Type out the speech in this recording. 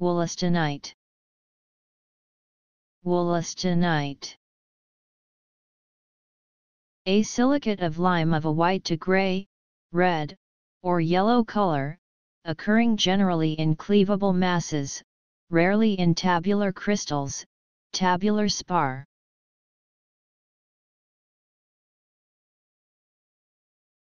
Wollastonite. Wollastonite. A silicate of lime of a white to gray, red, or yellow color, occurring generally in cleavable masses, rarely in tabular crystals, tabular spar.